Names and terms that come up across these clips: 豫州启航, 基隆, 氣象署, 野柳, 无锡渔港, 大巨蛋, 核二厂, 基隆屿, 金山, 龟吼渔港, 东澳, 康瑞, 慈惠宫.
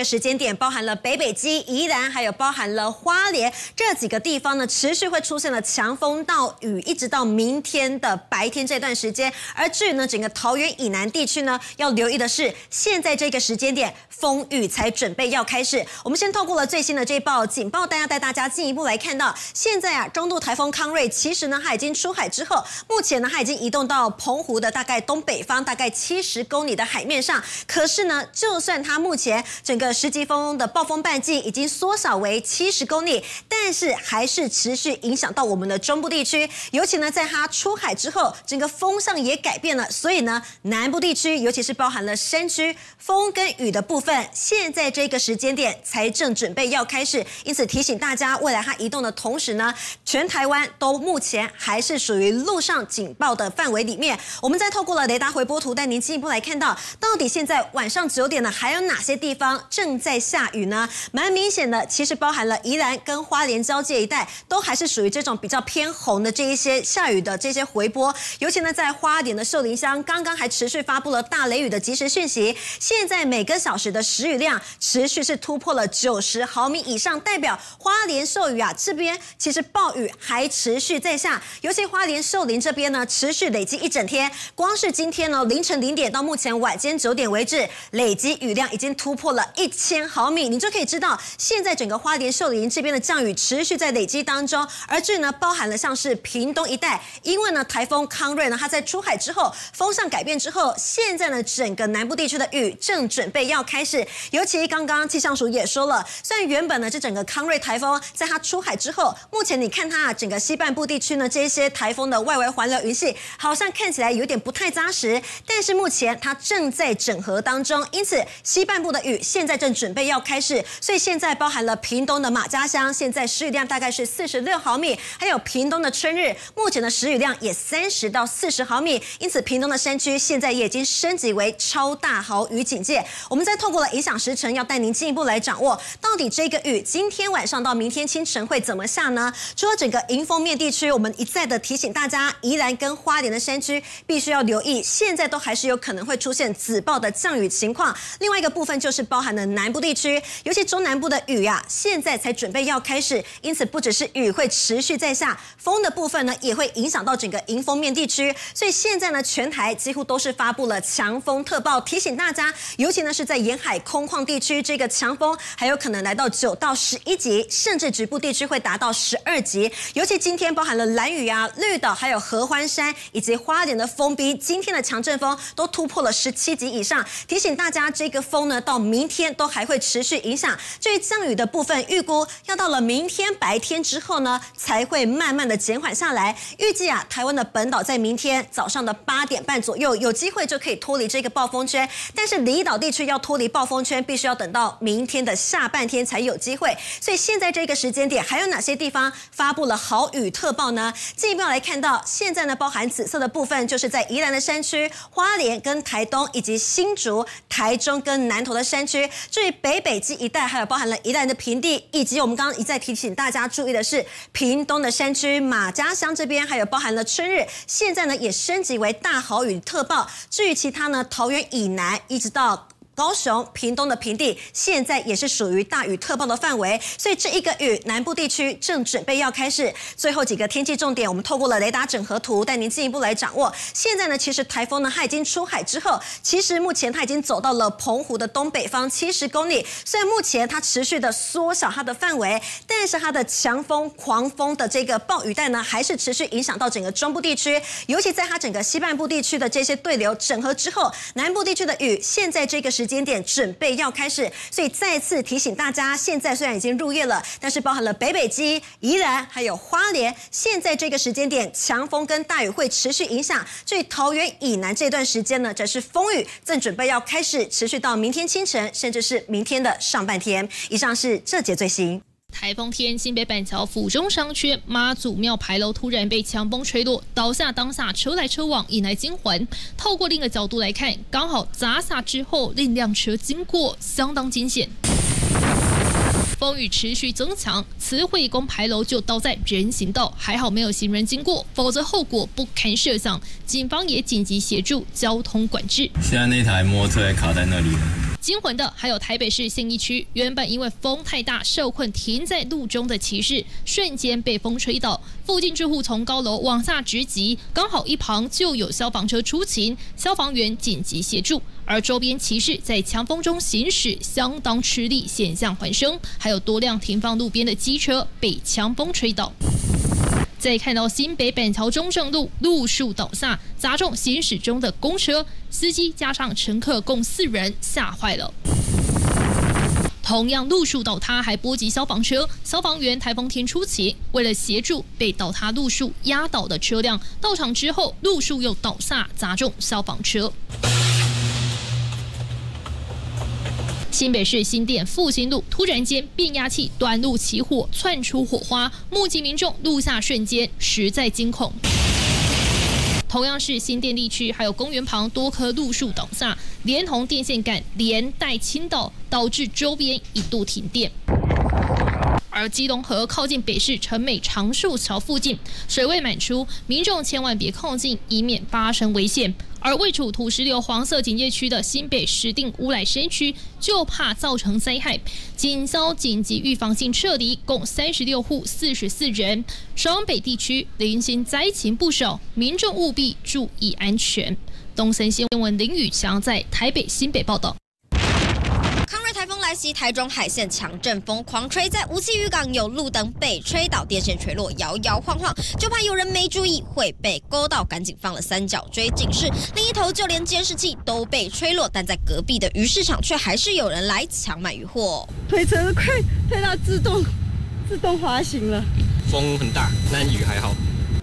个时间点包含了北北基、宜兰，还有包含了花莲这几个地方呢，持续会出现了强风到雨，一直到明天的白天这段时间。而至于呢，整个桃园以南地区呢，要留意的是，现在这个时间点风雨才准备要开始。我们先透过了最新的这一报警报单，要带大家进一步来看到，现在啊，中度台风康瑞其实呢，它已经出海之后，目前呢，它已经移动到澎湖的大概东北方大概70公里的海面上。可是呢，就算它目前整个十级风的暴风半径已经缩小为70公里，但是还是持续影响到我们的中部地区。尤其呢，在它出海之后，整个风向也改变了，所以呢，南部地区尤其是包含了山区，风跟雨的部分，现在这个时间点才正准备要开始。因此提醒大家，未来它移动的同时呢，全台湾都目前还是属于陆上警报的范围里面。我们再透过了雷达回波图，带您进一步来看到，到底现在晚上9点呢，还有哪些地方正在下雨呢？蛮明显的，其实包含了宜兰跟花莲交界一带，都还是属于这种比较偏红的这一些下雨的这些回波。尤其呢，在花莲的秀林乡，刚刚还持续发布了大雷雨的及时讯息。现在每个小时的时雨量持续是突破了90毫米以上，代表花莲秀雨啊，这边其实暴雨还持续在下。尤其花莲秀林这边呢，持续累积一整天，光是今天呢凌晨0点到目前晚间9点为止，累积雨量已经突破了1000毫米，你就可以知道现在整个花莲秀林这边的降雨持续在累积当中。而至呢，包含了像是屏东一带，因为呢台风康瑞呢，它在出海之后，风向改变之后，现在呢整个南部地区的雨正准备要开始。尤其刚刚气象署也说了，虽然原本呢这整个康瑞台风在它出海之后，目前你看它整个西半部地区呢，这些台风的外围环流云系好像看起来有点不太扎实，但是目前它正在整合当中，因此西半部的雨现在正准备要开始。所以现在包含了屏东的马家乡，现在时雨量大概是46毫米，还有屏东的春日，目前的时雨量也30到40毫米，因此屏东的山区现在也已经升级为超大豪雨警戒。我们再透过了影响时程，要带您进一步来掌握，到底这个雨今天晚上到明天清晨会怎么下呢？除了整个迎风面地区，我们一再的提醒大家，宜兰跟花莲的山区必须要留意，现在都还是有可能会出现紫暴的降雨情况。另外一个部分就是包含了南部地区，尤其中南部的雨啊，现在才准备要开始，因此不只是雨会持续在下，风的部分呢也会影响到整个迎风面地区。所以现在呢，全台几乎都是发布了强风特报，提醒大家，尤其呢是在沿海空旷地区，这个强风还有可能来到9到11级，甚至局部地区会达到12级。尤其今天包含了兰屿啊、绿岛，还有合欢山以及花莲的风逼，今天的强阵风都突破了17级以上。提醒大家，这个风呢到明天都还会持续影响。至于降雨的部分，预估要到了明天白天之后呢，才会慢慢的减缓下来。预计啊，台湾的本岛在明天早上的8点半左右，有机会就可以脱离这个暴风圈。但是离岛地区要脱离暴风圈，必须要等到明天的下半天才有机会。所以现在这个时间点，还有哪些地方发布了豪雨特报呢？进一步来看到，现在呢包含紫色的部分，就是在宜兰的山区、花莲跟台东，以及新竹、台中跟南投的山区。至于北基一带，还有包含了宜兰的平地，以及我们刚刚一再提醒大家注意的是，屏东的山区、马家乡这边，还有包含了春日，现在呢也升级为大豪雨特报。至于其他呢，桃园以南一直到高雄、屏东的平地，现在也是属于大雨特报的范围，所以这一个雨南部地区正准备要开始。最后几个天气重点，我们透过了雷达整合图，带您进一步来掌握。现在呢，其实台风呢它已经出海之后，其实目前它已经走到了澎湖的东北方70公里。虽然目前它持续的缩小它的范围，但是它的强风、狂风的这个暴雨带呢，还是持续影响到整个中部地区，尤其在它整个西半部地区的这些对流整合之后，南部地区的雨现在这个时间点准备要开始，所以再次提醒大家，现在虽然已经入夜了，但是包含了北基、宜兰还有花莲，现在这个时间点强风跟大雨会持续影响。至于桃园以南这段时间呢，则是风雨正准备要开始，持续到明天清晨，甚至是明天的上半天。以上是这节最新。台风天，新北板桥府中商圈妈祖庙牌楼突然被强风吹落，倒下，当下车来车往，引来惊魂。透过另一个角度来看，刚好砸下之后，另一辆车经过，相当惊险。风雨持续增强，慈惠宫牌楼就倒在人行道，还好没有行人经过，否则后果不堪设想。警方也紧急协助交通管制。现在那台摩托车卡在那里了。惊魂的还有台北市信义区，原本因为风太大受困停在路中的骑士，瞬间被风吹倒，附近住户从高楼往下直击，刚好一旁就有消防车出勤，消防员紧急协助。 而周边骑士在强风中行驶相当吃力，险象环生，还有多辆停放路边的机车被强风吹倒。再看到新北板桥中正路路树倒下，砸中行驶中的公车，司机加上乘客共4人，吓坏了。 同样路树倒塌，还波及消防车。消防员台风天出勤，为了协助被倒塌路树压倒的车辆，到场之后，路树又倒下，砸中消防车。 新北市新店复兴路突然间变压器短路起火，窜出火花，目击民众录下瞬间，实在惊恐。同样是新店地区，还有公园旁多棵路树倒下，连同电线杆连带倾倒，导致周边一度停电。 而基隆河靠近北市城美长树桥附近，水位满出，民众千万别靠近，以免发生危险。而位处土石流黄色警戒区的新北石碇乌来山区，就怕造成灾害，仅遭紧急预防性撤离，共36户44人。双北地区零星灾情不少，民众务必注意安全。东森新闻林宇强在台北新北报道。 台风来袭，台中海线强阵风狂吹，在无锡渔港有路灯被吹倒，电线垂落，摇摇晃晃，就怕有人没注意会被勾到，赶紧放了3角锥警示。另一头就连监视器都被吹落，但在隔壁的鱼市场却还是有人来抢买鱼货。推车都快推到自动滑行了。风很大，但雨还好。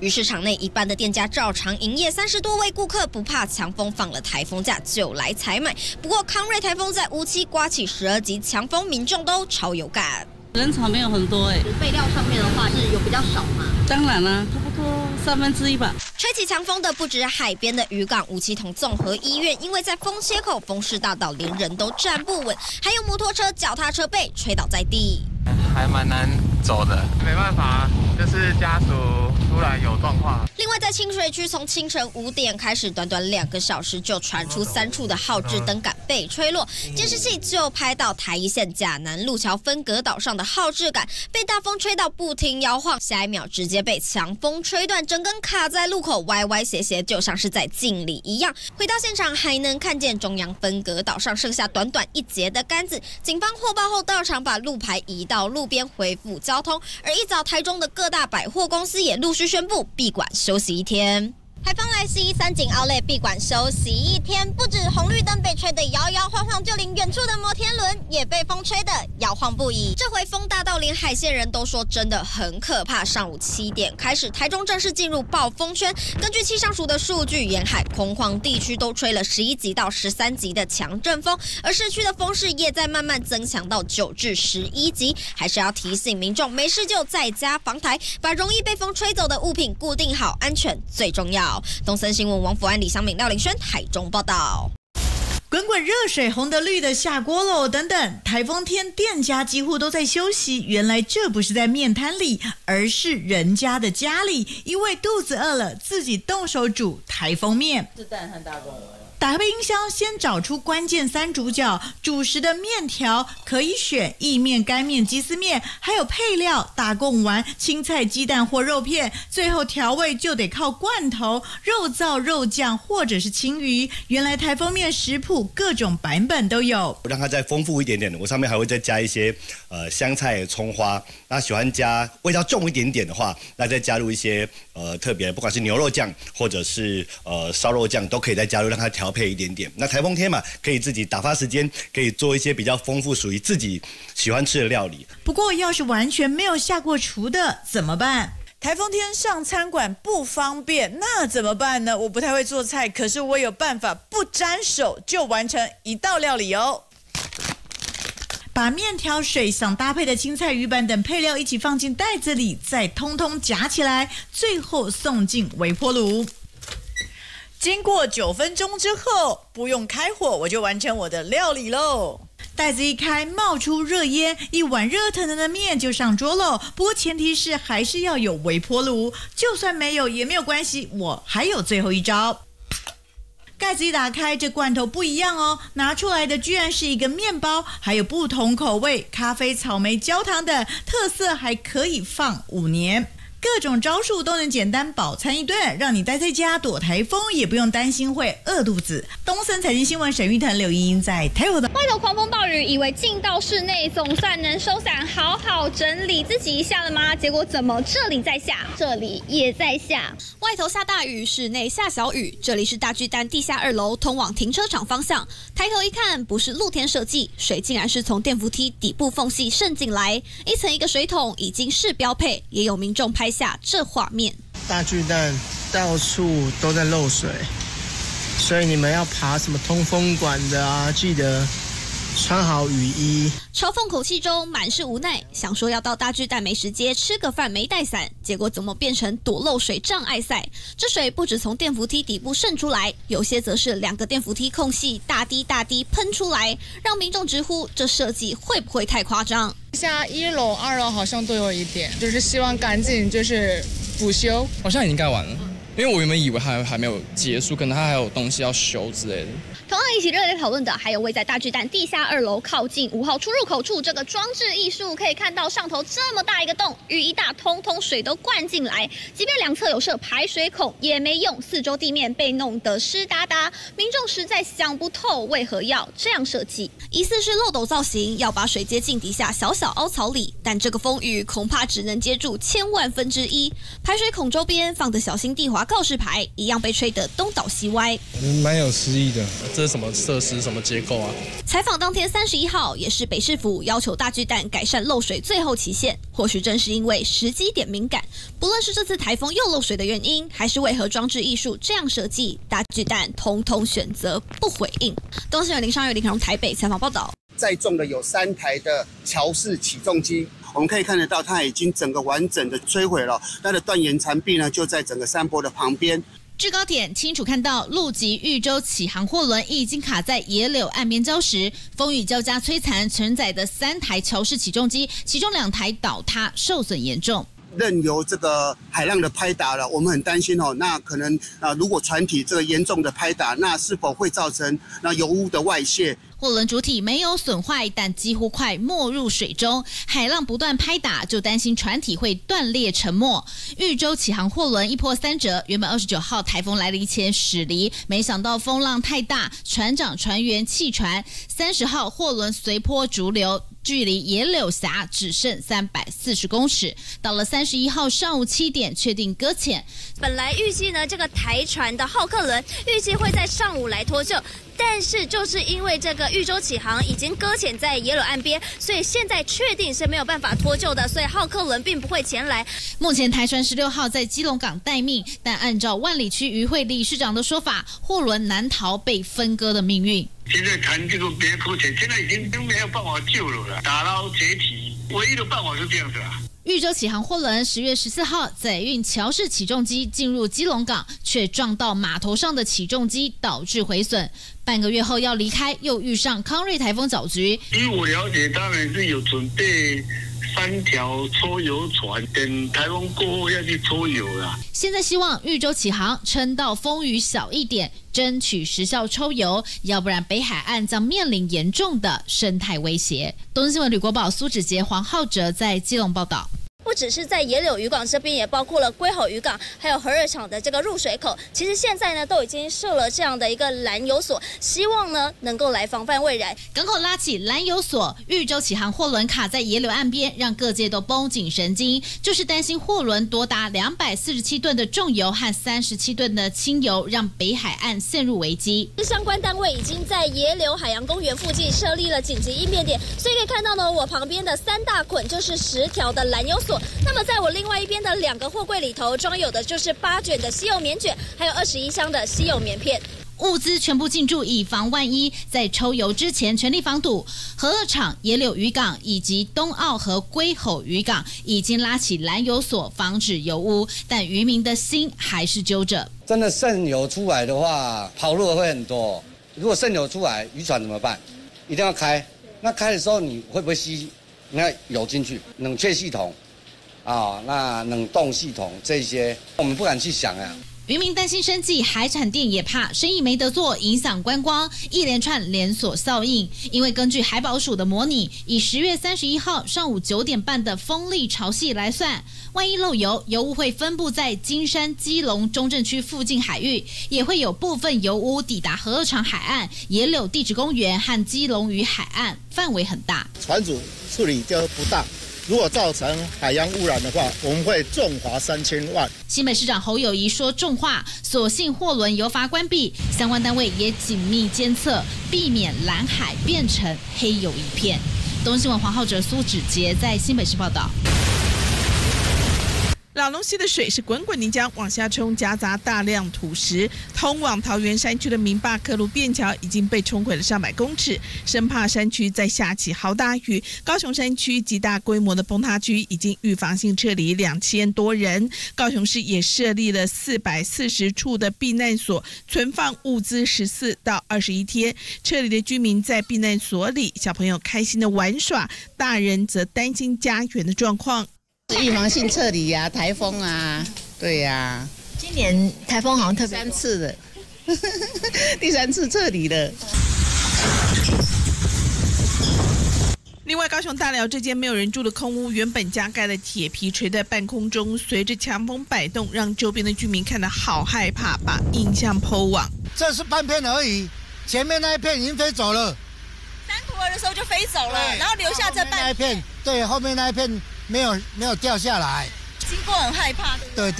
于是场内一半的店家照常营业，30多位顾客不怕强风，放了台风假就来采买。不过康瑞台风在无期刮起12级强风，民众都超有感。人潮没有很多备料上面的话是有比较少嘛？当然啦、差不多1/3吧。吹起强风的不止海边的渔港，无期同综合医院，因为在风切口风势大到连人都站不稳，还有摩托车、脚踏车被吹倒在地，还蛮难走的，没办法。 就是家属突然有状况。另外，在清水区，从清晨5点开始，短短2个小时就传出3处的号志灯杆被吹落，监视器就拍到台一线甲南路桥分隔岛上的号志杆被大风吹到不停摇晃，下一秒直接被强风吹断，整根卡在路口，歪歪斜斜，就像是在敬礼一样。回到现场，还能看见中央分隔岛上剩下短短1截的杆子。警方获报后到场，把路牌移到路边恢复交通。而一早，台中的各大百货公司也陆续宣布闭馆休息1天。台风来袭，3井outlet闭馆休息1天，不止红绿灯被吹得摇摇晃晃，就连远处的摩天轮也被风吹得摇晃不已。这回风大到连海线人都说真的很可怕。上午7点开始，台中正式进入暴风圈。根据气象署的数据，沿海空旷地区都吹了11级到13级的强阵风，而市区的风势也在慢慢增强到9至11级。还是要提醒民众，没事就在家防台，把容易被风吹走的物品固定好，安全最重要。 东森新闻王福安、李湘敏、廖林轩台中报道。滚滚热水，红的绿的下锅喽！等等，台风天店家几乎都在休息。原来这不是在面摊里，而是人家的家里，因为肚子饿了，自己动手煮台风面。是蛋和大锅。 打开冰箱，先找出关键3主角，主食的面条可以选意面、干面、鸡丝面，还有配料大贡丸、青菜、鸡蛋或肉片。最后调味就得靠罐头、肉燥、肉酱或者是青鱼。原来台风面食谱各种版本都有。让它再丰富一点点，我上面还会再加一些香菜、葱花。那喜欢加味道重一点点的话，那再加入一些特别，不管是牛肉酱或者是烧肉酱都可以再加入，让它调。 配一点点，那台风天嘛，可以自己打发时间，可以做一些比较丰富、属于自己喜欢吃的料理。不过，要是完全没有下过厨的怎么办？台风天上餐馆不方便，那怎么办呢？我不太会做菜，可是我有办法，不沾手就完成1道料理哦。 把面条、水想搭配的青菜、鱼板等配料一起放进袋子里，再通通夹起来，最后送进微波炉。 经过9分钟之后，不用开火，我就完成我的料理喽。袋子一开，冒出热烟，一碗热腾腾的面就上桌喽。不过前提是还是要有微波炉，就算没有也没有关系，我还有最后一招。盖子一打开，这罐头不一样哦，拿出来的居然是一个面包，还有不同口味，咖啡、草莓、焦糖等，特色还可以放5年。 各种招数都能简单饱餐一顿，让你待在家躲台风，也不用担心会饿肚子。东森财经新闻沈玉腾、刘茵茵在台北的外头狂风暴雨，以为进到室内总算能收伞，好好整理自己一下了吗？结果怎么这里在下，这里也在下。外头下大雨，室内下小雨。这里是大巨蛋地下2楼通往停车场方向，抬头一看，不是露天设计，水竟然是从电扶梯底部缝隙渗进来，一层一个水桶已经是标配，也有民众拍。 下这画面，大巨蛋到处都在漏水，所以你们要爬什么通风管的啊，记得穿好雨衣。嘲讽口气中满是无奈，想说要到大巨蛋美食街吃个饭没带伞，结果怎么变成躲漏水障碍赛？这水不止从电扶梯底部渗出来，有些则是2个电扶梯空隙大滴大滴喷出来，让民众直呼这设计会不会太夸张？ 下1楼、2楼好像都有一点，就是希望赶紧就是补修。好像已经盖完了，因为我原本以为还没有结束，可能它还有东西要修之类的。同样一起热烈讨论的还有位在大巨蛋地下2楼靠近5号出入口处这个装置艺术，可以看到上头这么大一个洞，雨一大，通通水都灌进来。即便两侧有设排水孔也没用，四周地面被弄得湿哒哒，民众实在想不透为何要这样设计。 疑似是漏斗造型，要把水接进底下小小凹槽里，但这个风雨恐怕只能接住1/100000之一。排水孔周边放的小心地滑告示牌，一样被吹得东倒西歪。蛮有诗意的，这是什么设施、什么结构啊？采访当天31号也是北市府要求大巨蛋改善漏水最后期限。或许正是因为时机点敏感，不论是这次台风又漏水的原因，还是为何装置艺术这样设计，大巨蛋统统选择不回应。东森林尚宇、林凯荣台北采访。 报道载重的有3台的桥式起重机，我们可以看得到，它已经整个完整的摧毁了。它的断岩残壁呢，就在整个山坡的旁边。制高点清楚看到，鹿及豫州启航货轮已经卡在野柳岸边礁石，风雨交加摧残承载的3台桥式起重机，其中2台倒塌受损严重。 任由这个海浪的拍打了，我们很担心哦。那可能如果船体这个严重的拍打，那是否会造成油污的外泄？货轮主体没有损坏，但几乎快没入水中，海浪不断拍打，就担心船体会断裂沉没。豫州启航货轮一波三折，原本29号台风来临前驶离，没想到风浪太大，船长、船员弃船。30号货轮随波逐流。 距离野柳峡只剩340公尺，到了31号上午7点确定搁浅。本来预计呢，这个台船的浩客轮预计会在上午来脱臼，但是就是因为这个豫州启航已经搁浅在野柳岸边，所以现在确定是没有办法脱臼的，所以浩客轮并不会前来。目前台船16号在基隆港待命，但按照万里区渔会理事长的说法，货轮难逃被分割的命运。 现在谈这个别口水，现在已经都没有办法救了啦，打捞解体，唯一的办法是这样子啊。豫州启航货轮10月14号载运桥式起重机进入基隆港，却撞到码头上的起重机，导致毁损。半个月后要离开，又遇上康瑞台风搅局。据我了解，当然是有准备。 3条抽油船，等台风过后要去抽油啦。现在希望豫州启航撑到风雨小一点，争取时效抽油，要不然北海岸将面临严重的生态威胁。东森新闻吕国宝、苏芷婕、黄浩哲在基隆报道。 不只是在野柳渔港这边，也包括了龟吼渔港，还有核二厂的这个入水口。其实现在呢，都已经设了这样的一个拦油锁，希望呢能够来防范未然。港口拉起拦油锁，豫州启航货轮卡在野柳岸边，让各界都绷紧神经，就是担心货轮多达247吨的重油和37吨的轻油，让北海岸陷入危机。相关单位已经在野柳海洋公园附近设立了紧急应变点，所以可以看到呢，我旁边的3大捆就是10条的拦油锁。 那么，在我另外一边的2个货柜里头，装有的就是8卷的稀有棉卷，还有21箱的稀有棉片。物资全部进驻，以防万一。在抽油之前，全力防堵。核二厂、野柳渔港以及东澳和龟吼渔港已经拉起拦油锁，防止油污，但渔民的心还是揪着。真的渗油出来的话，跑路会很多。如果渗油出来，渔船怎么办？一定要开。那开的时候，你会不会吸那油进去？冷却系统。 啊、那冷冻系统这些，我们不敢去想啊。渔民担心生计，海产店也怕生意没得做，影响观光，一连串连锁效应。因为根据海保署的模拟，以10月31号上午9点半的风力潮汐来算，万一漏油，油污会分布在金山、基隆、中正区附近海域，也会有部分油污抵达核二厂海岸、野柳地质公园和基隆屿海岸，范围很大。船主处理就不当。 如果造成海洋污染的话，我们会重罚3000万。新北市长侯友宜说重话，所幸货轮油阀关闭，相关单位也紧密监测，避免蓝海变成黑油一片。东新闻黄浩哲、苏芷杰在新北市报道。 老龙溪的水是滚滚泥浆往下冲，夹杂大量土石。通往桃园山区的明坝客路便桥已经被冲毁了上百公尺，生怕山区再下起豪大雨。高雄山区极大规模的崩塌区已经预防性撤离2000多人。高雄市也设立了440处的避难所，存放物资14到21天。撤离的居民在避难所里，小朋友开心的玩耍，大人则担心家园的状况。 预防性撤离呀，台风啊，对呀、啊，今年台风好像特别3次了，第3次撤离了。另外，高雄大寮这间没有人住的空屋，原本加盖了铁皮，垂在半空中，随着强风摆动，让周边的居民看得好害怕，把影像po网。这是半片而已，前面那一片已经飞走了。3图2的时候就飞走了，然后留下这半片。对，后面那一片。 没有掉下来，经过很害怕。对。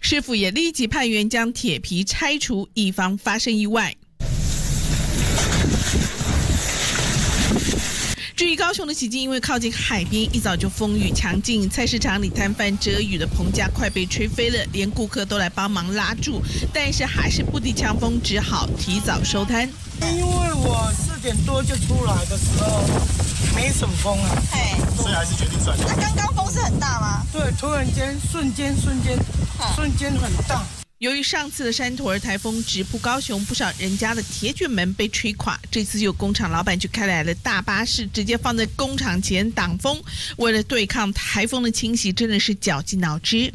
师傅也立即派员将铁皮拆除，以防发生意外。至于高雄的奇境，因为靠近海边，一早就风雨强劲，菜市场里摊贩遮雨的棚架快被吹飞了，连顾客都来帮忙拉住，但是还是不敌强风，只好提早收摊。因为我4点多就出来的时候。 没什么风啊，所以还是决定转。那刚刚风是很大吗？对，突然间，瞬间很大。由于上次的3图2台风直扑高雄，不少人家的铁卷门被吹垮。这次有工厂老板就开来了大巴士，直接放在工厂前挡风。为了对抗台风的侵袭，真的是绞尽脑汁。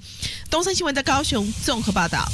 东森新闻在高雄综合报道。